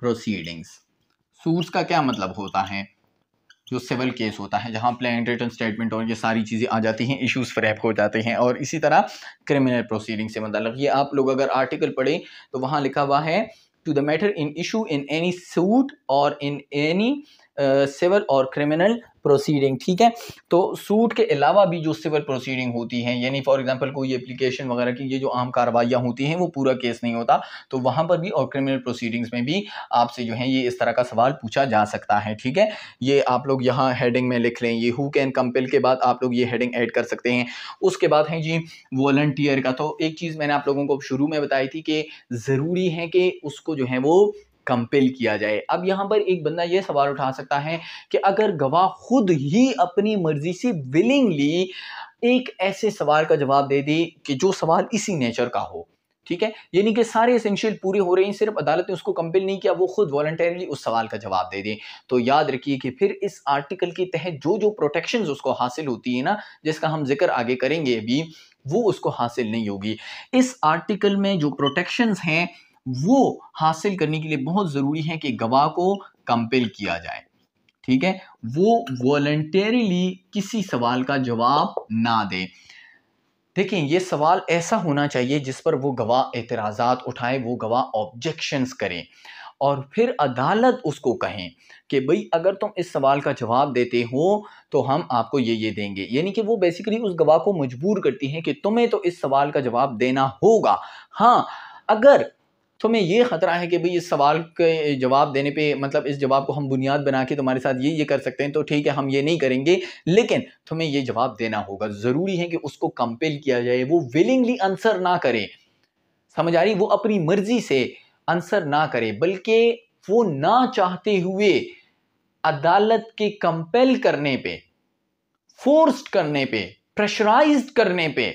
proceedings. Suits का क्या मतलब होता है? जो सिविल केस होता है जहाँ प्लेन रिटन स्टेटमेंट और ये सारी चीज़ें आ जाती हैं, इश्यूज फ्रैप हो जाते हैं। और इसी तरह क्रिमिनल प्रोसीडिंग से मतलब ये आप लोग अगर आर्टिकल पढ़ें तो वहाँ लिखा हुआ है to the matter in issue in any suit और इन एनी सिविल और क्रिमिनल प्रोसीडिंग, ठीक है। तो सूट के अलावा भी जो सिविल प्रोसीडिंग होती है, यानी फॉर एग्जांपल कोई एप्लीकेशन वगैरह की ये जो आम कार्रवाइयाँ होती हैं वो पूरा केस नहीं होता, तो वहाँ पर भी और क्रिमिनल प्रोसीडिंग्स में भी आपसे जो है ये इस तरह का सवाल पूछा जा सकता है, ठीक है। ये आप लोग यहाँ हेडिंग में लिख लें, ये हु कैन कंपेल के बाद आप लोग ये हेडिंग ऐड कर सकते हैं। उसके बाद है जी वॉलंटियर का। तो एक चीज़ मैंने आप लोगों को शुरू में बताई थी कि ज़रूरी है कि उसको जो है वो कंपेल किया जाए। अब यहाँ पर एक बंदा ये सवाल उठा सकता है कि अगर गवाह खुद ही अपनी मर्जी से विलिंगली एक ऐसे सवाल का जवाब दे दे कि जो सवाल इसी नेचर का हो, ठीक है, यानी कि सारे एसेंशियल पूरे हो रहे हैं, सिर्फ अदालत ने उसको कंपेल नहीं किया, वो खुद वॉलंटरीली उस सवाल का जवाब दे दे, तो याद रखिए कि फिर इस आर्टिकल के तहत जो जो प्रोटेक्शंस उसको हासिल होती है ना, जिसका हम जिक्र आगे करेंगे अभी, वो उसको हासिल नहीं होगी। इस आर्टिकल में जो प्रोटेक्शंस हैं वो हासिल करने के लिए बहुत ज़रूरी है कि गवाह को कंपेल किया जाए, ठीक है, वो वॉलंटेरिली किसी सवाल का जवाब ना दे। देखिए, ये सवाल ऐसा होना चाहिए जिस पर वो गवाह एतराज़ात उठाए, वो गवाह ऑब्जेक्शंस करें और फिर अदालत उसको कहें कि भाई अगर तुम इस सवाल का जवाब देते हो तो हम आपको ये ये देंगे, यानी कि वो बेसिकली उस गवाह को मजबूर करती है कि तुम्हें तो इस सवाल का जवाब देना होगा। हाँ, अगर तुम्हें ये ख़तरा है कि भाई इस सवाल के जवाब देने पे, मतलब इस जवाब को हम बुनियाद बना के तुम्हारे साथ ये ये कर सकते हैं, तो ठीक है हम ये नहीं करेंगे, लेकिन तुम्हें ये जवाब देना होगा। ज़रूरी है कि उसको कंपेल किया जाए, वो विलिंगली आंसर ना करे, समझ आ रही, वो अपनी मर्जी से आंसर ना करे, बल्कि वो ना चाहते हुए अदालत के कंपेल करने पर, फोर्स्ड करने पर, प्रेशराइज करने पर,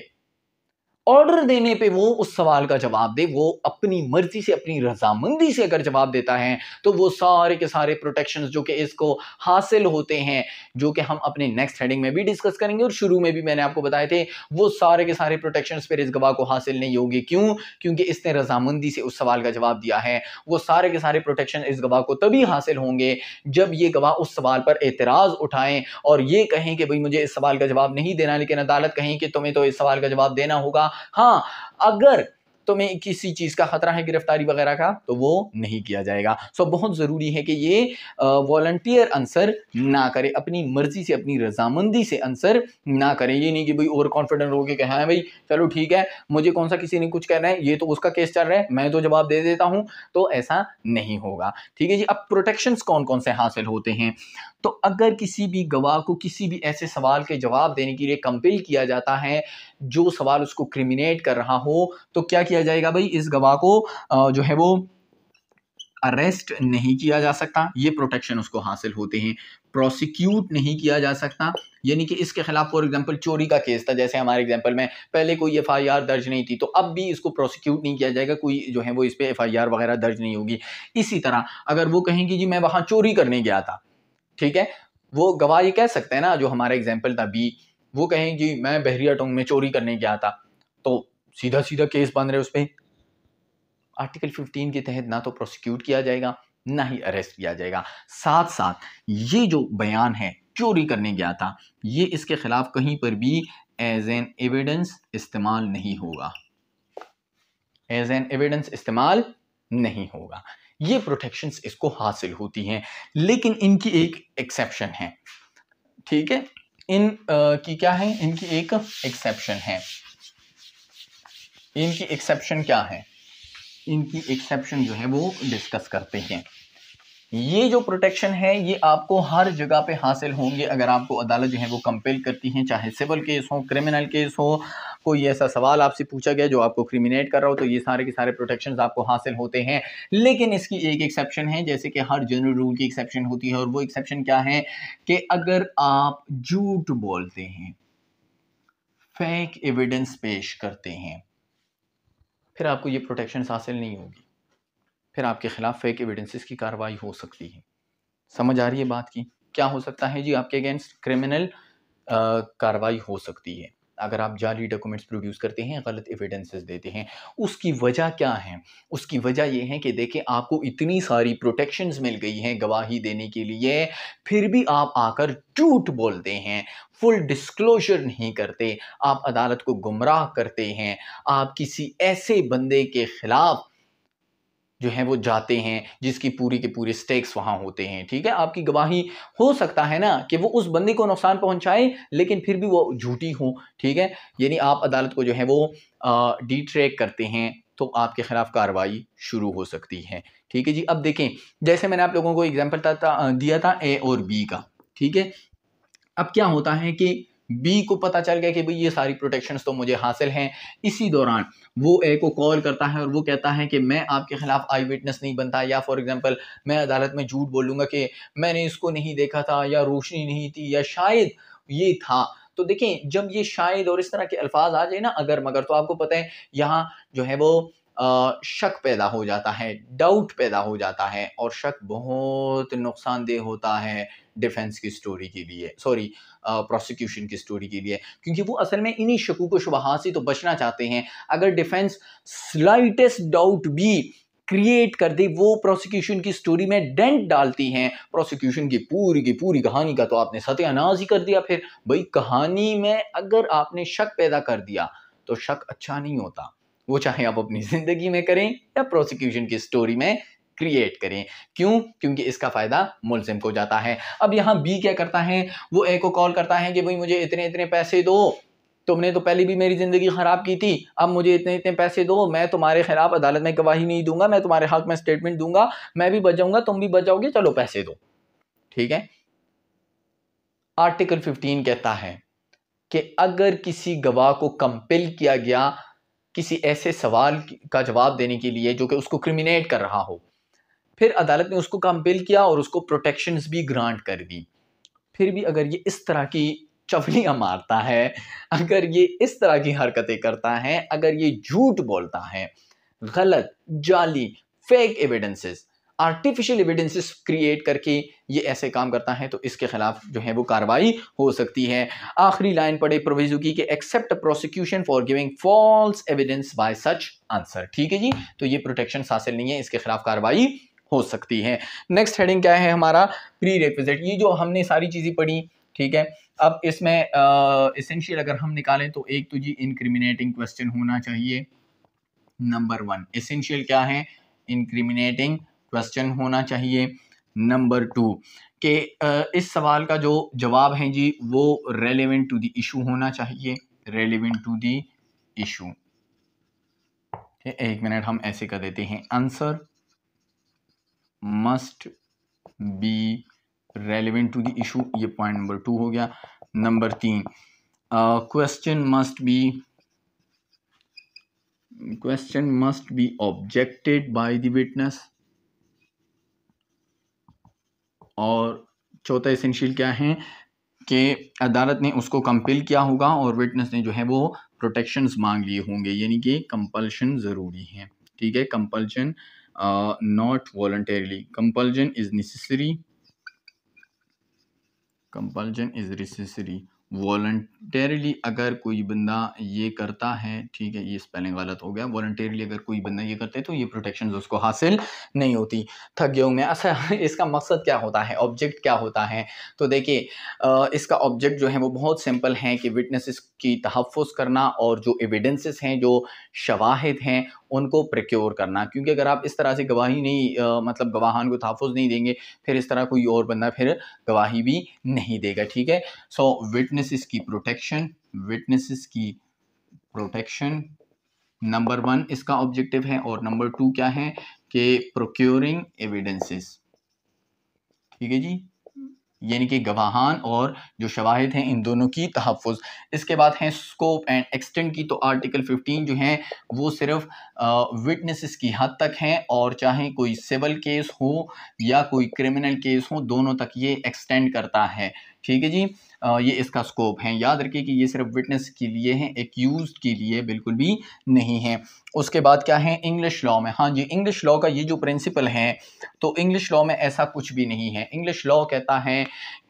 ऑर्डर देने पे वो उस सवाल का जवाब दे। वो अपनी मर्जी से, अपनी रजामंदी से अगर जवाब देता है तो वो सारे के सारे प्रोटेक्शंस जो कि इसको हासिल होते हैं, जो कि हम अपने नेक्स्ट हेडिंग में भी डिस्कस करेंगे और शुरू में भी मैंने आपको बताए थे, वो सारे के सारे प्रोटेक्शंस पर इस गवाह को हासिल नहीं होंगे। क्यों? क्योंकि इसने रजामंदी से उस सवाल का जवाब दिया है। वो सारे के सारे प्रोटेक्शन इस गवाह को तभी हासिल होंगे जब ये गवाह उस सवाल पर एतराज़ उठाएँ और ये कहें कि भाई मुझे इस सवाल का जवाब नहीं देना, लेकिन अदालत कहें कि तुम्हें तो इस सवाल का जवाब देना होगा। हाँ, अगर तुम्हें किसी चीज़ का खतरा है, गिरफ्तारी वगैरह का, तो वो नहीं किया जाएगा। सो बहुत ज़रूरी है कि ये वॉलंटियर आंसर ना करे, अपनी मर्जी से, अपनी रजामंदी से आंसर ना करें। ये नहीं कि भाई ओवर कॉन्फिडेंट होकर कहें हाँ भाई चलो ठीक है, मुझे कौन सा किसी ने कुछ कहना है, ये तो उसका केस चल रहा है, मैं तो जवाब दे देता हूँ, तो ऐसा नहीं होगा, ठीक है जी। अब प्रोटेक्शंस कौन कौन से हासिल होते हैं? तो अगर किसी भी गवाह को किसी भी ऐसे सवाल के जवाब देने के लिए कंपेल किया जाता है जो सवाल उसको क्रिमिनेट कर रहा हो, तो क्या किया जाएगा भाई? इस गवाह को जो है वो अरेस्ट नहीं किया जा सकता, ये प्रोटेक्शन उसको हासिल होते हैं। प्रोसिक्यूट नहीं किया जा सकता, यानी कि इसके खिलाफ फॉर एग्जांपल चोरी का केस था, जैसे हमारे एग्जांपल में पहले कोई एफआईआर दर्ज नहीं थी, तो अब भी इसको प्रोसिक्यूट नहीं किया जाएगा, कोई जो है वो इस पर एफआईआर वगैरह दर्ज नहीं होगी। इसी तरह अगर वो कहेंगी जी मैं वहाँ चोरी करने गया था, ठीक है, वो गवाह ये कह सकते हैं ना, जो हमारा एग्जाम्पल था बी, वो कहें जी मैं बहरिया टोंग में चोरी करने गया था, तो सीधा सीधा केस बन रहे उस पर। आर्टिकल पंद्रह के तहत ना तो प्रोसिक्यूट किया जाएगा ना ही अरेस्ट किया जाएगा। साथ साथ ये जो बयान है चोरी करने गया था, ये इसके खिलाफ कहीं पर भी एज एन एविडेंस इस्तेमाल नहीं होगा, एज एन एविडेंस इस्तेमाल नहीं होगा। ये प्रोटेक्शंस इसको हासिल होती हैं, लेकिन इनकी एक एक्सेप्शन है, ठीक है, इन आ, की क्या है, इनकी एक एक्सेप्शन है। इनकी एक्सेप्शन क्या है, इनकी एक्सेप्शन जो है वो डिस्कस करते हैं। ये जो प्रोटेक्शन है ये आपको हर जगह पे हासिल होंगे अगर आपको अदालत जो है वो कंपेल करती हैं, चाहे सिविल केस हो, क्रिमिनल केस हो, कोई ऐसा सवाल आपसे पूछा गया जो आपको क्रिमिनेट कर रहा हो, तो ये सारे के सारे प्रोटेक्शंस आपको हासिल होते हैं। लेकिन इसकी एक एक्सेप्शन है, जैसे कि हर जनरल रूल की एक्सेप्शन होती है, और वो एक्सेप्शन क्या है कि अगर आप झूठ बोलते हैं, फेक एविडेंस पेश करते हैं, फिर आपको ये प्रोटेक्शन हासिल नहीं होगी, फिर आपके खिलाफ फेक एविडेंसेस की कार्रवाई हो सकती है। समझ आ रही है बात की? क्या हो सकता है जी, आपके अगेंस्ट क्रिमिनल कार्रवाई हो सकती है अगर आप जाली डॉक्यूमेंट्स प्रोड्यूस करते हैं, गलत एविडेंसेस देते हैं। उसकी वजह क्या है? उसकी वजह यह है कि देखिए आपको इतनी सारी प्रोटेक्शंस मिल गई हैं गवाही देने के लिए, फिर भी आप आकर झूठ बोलते हैं, फुल डिस्क्लोजर नहीं करते, आप अदालत को गुमराह करते हैं, आप किसी ऐसे बंदे के खिलाफ जो है वो जाते हैं जिसकी पूरी के पूरे स्टेक्स वहाँ होते हैं, ठीक है। आपकी गवाही हो सकता है ना कि वो उस बंदे को नुकसान पहुँचाए, लेकिन फिर भी वो झूठी हो, ठीक है, यानी आप अदालत को जो है वो डिट्रैक करते हैं, तो आपके खिलाफ कार्रवाई शुरू हो सकती है, ठीक है जी। अब देखें, जैसे मैंने आप लोगों को एग्जाम्पल दिया था ए और बी का, ठीक है। अब क्या होता है कि बी को पता चल गया कि भाई ये सारी प्रोटेक्शंस तो मुझे हासिल हैं, इसी दौरान वो ए को कॉल करता है और वो कहता है कि मैं आपके खिलाफ आई विटनेस नहीं बनता, या फॉर एग्जांपल मैं अदालत में झूठ बोलूँगा कि मैंने इसको नहीं देखा था, या रोशनी नहीं थी, या शायद ये था। तो देखें, जब ये शायद और इस तरह के अल्फाज आ जाए ना, अगर मगर, तो आपको पता है यहाँ जो है वो आ, शक पैदा हो जाता है, डाउट पैदा हो जाता है, और शक बहुत नुकसानदेह होता है डिफेंस की स्टोरी के लिए, सॉरी प्रोसिक्यूशन की स्टोरी के लिए, क्योंकि वो असल में इन्हीं शकूक व शुबहात से तो बचना चाहते हैं। अगर डिफेंस स्लाइटेस्ट डाउट भी क्रिएट कर दे, वो प्रोसिक्यूशन की स्टोरी में डेंट डालती हैं, प्रोसिक्यूशन की पूरी की पूरी कहानी का तो आपने सत्यानाश ही कर दिया। फिर भाई कहानी में अगर आपने शक पैदा कर दिया तो शक अच्छा नहीं होता, वो चाहे आप अपनी जिंदगी में करें या प्रोसिक्यूशन की स्टोरी में क्रिएट करें। क्यों? क्योंकि इसका फायदा मुल्जिम को जाता है। अब यहाँ बी क्या करता है, वो ए को कॉल करता है कि भाई मुझे इतने इतने पैसे दो, तुमने तो पहले भी मेरी ज़िंदगी ख़राब की थी, अब मुझे इतने इतने पैसे दो, मैं तुम्हारे खिलाफ अदालत में गवाही नहीं दूंगा, मैं तुम्हारे हक में स्टेटमेंट दूंगा, मैं भी बचाऊंगा तुम भी बचाओगे, चलो पैसे दो, ठीक है। आर्टिकल पंद्रह कहता है कि अगर किसी गवाह को कंपेल किया गया किसी ऐसे सवाल का जवाब देने के लिए जो कि उसको क्रिमिनेट कर रहा हो, फिर अदालत ने उसको कंपेल किया और उसको प्रोटेक्शंस भी ग्रांट कर दी, फिर भी अगर ये इस तरह की चपलियाँ मारता है, अगर ये इस तरह की हरकतें करता है, अगर ये झूठ बोलता है, गलत जाली fake evidences, artificial evidences create करके ये ऐसे काम करता है, तो इसके खिलाफ जो है वो कार्रवाई हो सकती है। आखिरी लाइन पढ़े प्रोविजो की कि except prosecution for giving false evidence by such answer, ठीक है जी। तो ये प्रोटेक्शन हासिल नहीं है, इसके खिलाफ कार्रवाई हो सकती है। नेक्स्ट हेडिंग क्या है हमारा, प्री रिक्विजिट। ये जो हमने सारी चीज़ें पढ़ी, ठीक है, अब इसमें एसेंशियल अगर हम निकालें तो एक तो जी इनक्रिमिनेटिंग क्वेश्चन होना चाहिए, नंबर वन एसेंशियल क्या है, इनक्रिमिनेटिंग क्वेश्चन होना चाहिए। नंबर टू के इस सवाल का जो जवाब है जी वो रेलेवेंट टू द इशू होना चाहिए, रेलेवेंट टू द इशू। एक मिनट, हम ऐसे कर देते हैं, answer must be relevant to the issue, ये पॉइंट नंबर टू हो गया। नंबर तीन, question must be question must be objected by the witness, और चौथा एसेंशियल क्या है कि अदालत ने उसको कंपेल किया होगा और विटनेस ने जो है वो प्रोटेक्शंस मांग लिए होंगे, यानी कि कंपल्शन ज़रूरी है। ठीक है, compulsion not voluntarily, compulsion is necessary, compulsion is necessary. Voluntarily अगर कोई बंदा ये करता है, ठीक है, ये स्पेलिंग गलत हो गया, वॉलंटरीली अगर कोई बंदा ये करता है तो ये प्रोटेक्शन उसको हासिल नहीं होती। थक गया हूँ मैं। अच्छा, इसका मकसद क्या होता है, ऑब्जेक्ट क्या होता है? तो देखिए, इसका ऑब्जेक्ट जो है वो बहुत सिंपल है कि विटनेसेस की तहफ़्फ़ुज़ करना और जो एविडेंसेस हैं, जो शवाहिद हैं, उनको प्रिक्योर करना। क्योंकि अगर आप इस तरह से गवाही नहीं आ, मतलब गवाहान को तहफ़्फ़ुज़ नहीं देंगे, फिर इस तरह कोई और बंदा फिर गवाही भी नहीं देगा। ठीक है, सो विटनेसेस की प्रोटेक्शन, विटनेसेस की प्रोटेक्शन नंबर वन इसका ऑब्जेक्टिव है। और नंबर टू क्या है कि प्रोक्योरिंग एविडेंसेस। ठीक है जी, यानी कि गवाहान और जो शवाहिद हैं, इन दोनों की तहफ़्फ़ुज़। इसके बाद है स्कोप एंड एक्सटेंड की। तो आर्टिकल फिफ्टीन जो है वो सिर्फ विटनेसेस की हद तक है, और चाहे कोई सिविल केस हो या कोई क्रिमिनल केस हो, दोनों तक ये एक्सटेंड करता है। ठीक है जी, आ, ये इसका स्कोप है। याद रखिए कि ये सिर्फ विटनेस के लिए है, एक्यूज़ के लिए बिल्कुल भी नहीं है। उसके बाद क्या है इंग्लिश लॉ में? हाँ जी, इंग्लिश लॉ का ये जो प्रिंसिपल है, तो इंग्लिश लॉ में ऐसा कुछ भी नहीं है। इंग्लिश लॉ कहता है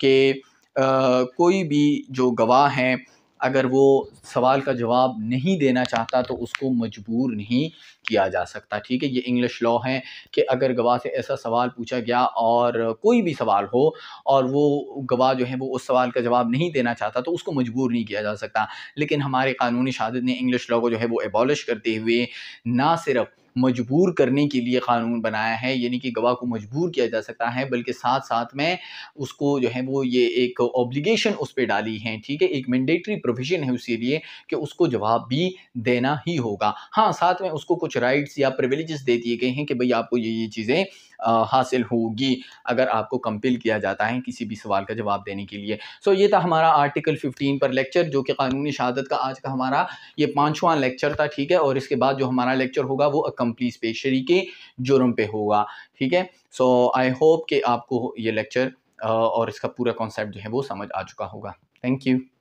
कि कोई भी जो गवाह है, अगर वो सवाल का जवाब नहीं देना चाहता तो उसको मजबूर नहीं किया जा सकता। ठीक है, ये इंग्लिश लॉ है कि अगर गवाह से ऐसा सवाल पूछा गया, और कोई भी सवाल हो, और वो गवाह जो है वो उस सवाल का जवाब नहीं देना चाहता तो उसको मजबूर नहीं किया जा सकता। लेकिन हमारे कानूनी शहादत ने इंग्लिश लॉ को जो है वो एबॉलिश करते हुए ना सिर्फ मजबूर करने के लिए क़ानून बनाया है, यानी कि गवाह को मजबूर किया जा सकता है, बल्कि साथ साथ में उसको जो है वो ये एक ऑब्लिगेशन उस पर डाली है। ठीक है, एक मैंडेटरी प्रोविजन है उसके लिए कि उसको जवाब भी देना ही होगा। हाँ, साथ में उसको कुछ राइट्स या प्रिविलेजेस दे दिए गए हैं कि भाई आपको ये ये चीज़ें हासिल होगी अगर आपको कंपेल किया जाता है किसी भी सवाल का जवाब देने के लिए। सो so, ये था हमारा आर्टिकल फिफ्टीन पर लेक्चर, जो कि कानूनी शहादत का आज का हमारा ये पांचवा लेक्चर था। ठीक है, और इसके बाद जो हमारा लेक्चर होगा वो अकम्पली पेशरी के जुर्म पे होगा। ठीक है, सो आई होप कि आपको ये लेक्चर और इसका पूरा कॉन्सेप्ट जो है वो समझ आ चुका होगा। Thank you.